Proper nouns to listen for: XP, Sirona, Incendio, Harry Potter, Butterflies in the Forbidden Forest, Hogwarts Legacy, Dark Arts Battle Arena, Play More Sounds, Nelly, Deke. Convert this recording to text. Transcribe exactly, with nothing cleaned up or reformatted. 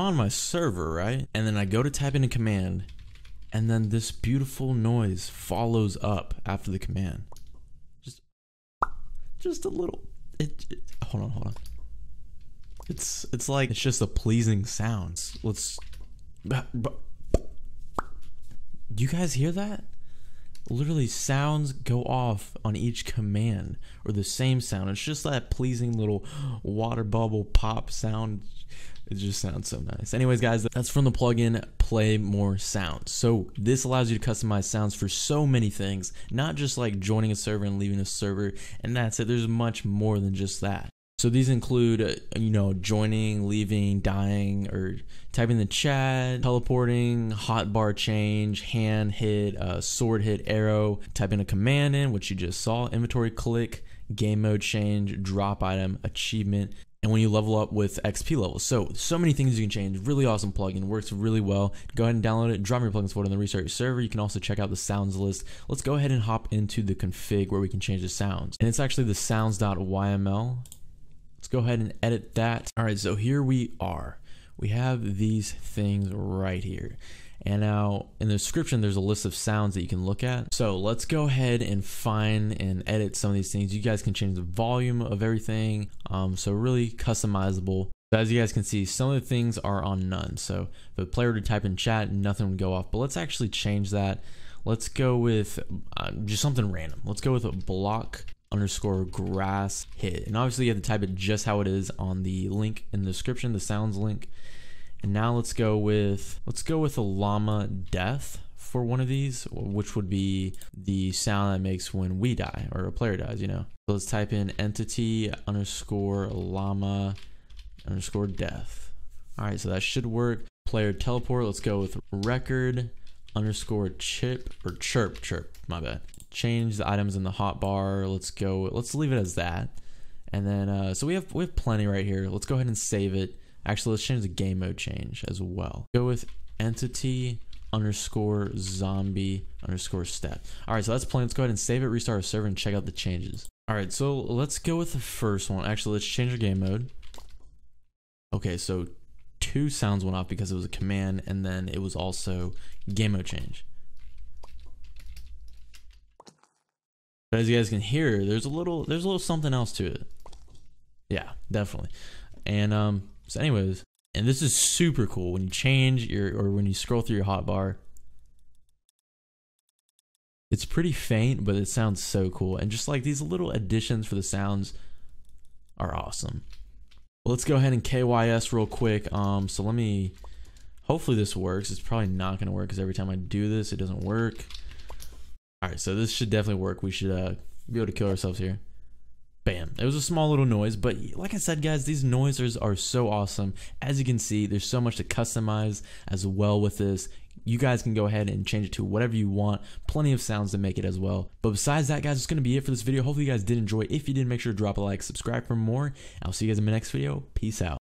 I'm on my server, right? And then I go to type in a command, and then this beautiful noise follows up after the command. Just, just a little, it, it, hold on, hold on. It's, it's like, it's just a pleasing sound. Let's, do you guys hear that? Literally sounds go off on each command, or the same sound. It's just that pleasing little water bubble pop sound. It just sounds so nice. Anyways, guys, that's from the plugin Play More Sounds. So this allows you to customize sounds for so many things, not just like joining a server and leaving a server, and that's it. There's much more than just that. So these include, uh, you know, joining, leaving, dying, or typing the chat, teleporting, hotbar change, hand hit, uh, sword hit, arrow, typing a command in, which you just saw, inventory click, game mode change, drop item, achievement, and when you level up with X P levels. So, so many things you can change. Really awesome plugin, works really well. Go ahead and download it, drop your plugins folder in the research server. You can also check out the sounds list. Let's go ahead and hop into the config where we can change the sounds. And it's actually the sounds.yml. Let's go ahead and edit that. All right, so here we are. We have these things right here. And now in the description, there's a list of sounds that you can look at. So let's go ahead and find and edit some of these things. You guys can change the volume of everything. Um, so really customizable. As you guys can see, some of the things are on none. So if the player were to type in chat, nothing would go off, but let's actually change that. Let's go with uh, just something random. Let's go with a block underscore grass hit. And obviously you have to type it just how it is on the link in the description, the sounds link. And now let's go with, let's go with a llama death for one of these, which would be the sound that makes when we die or a player dies, you know. So let's type in entity underscore llama underscore death. All right, so that should work. Player teleport, let's go with record underscore chip or chirp, chirp, my bad. Change the items in the hotbar. Let's go, let's leave it as that. And then, uh, so we have, we have plenty right here. Let's go ahead and save it. Actually, let's change the game mode change as well. Go with entity underscore zombie underscore step. All right, so that's playing. Let's go ahead and save it, restart our server, and check out the changes. All right, so let's go with the first one. Actually, let's change our game mode. Okay, so two sounds went off because it was a command, and then it was also game mode change. But as you guys can hear, there's a little, there's a little something else to it. Yeah, definitely. And um, so anyways, and this is super cool when you change your, or when you scroll through your hotbar. It's pretty faint, but it sounds so cool. And just like these little additions for the sounds are awesome. Well, let's go ahead and K Y S real quick. Um, so let me, hopefully this works. It's probably not gonna work because every time I do this, it doesn't work. All right, so this should definitely work. We should uh, be able to kill ourselves here. Bam. It was a small little noise, but like I said, guys, these noisers are so awesome. As you can see, there's so much to customize as well with this. You guys can go ahead and change it to whatever you want. Plenty of sounds to make it as well. But besides that, guys, it's going to be it for this video. Hopefully you guys did enjoy. If you did, make sure to drop a like, subscribe for more. I'll see you guys in my next video. Peace out.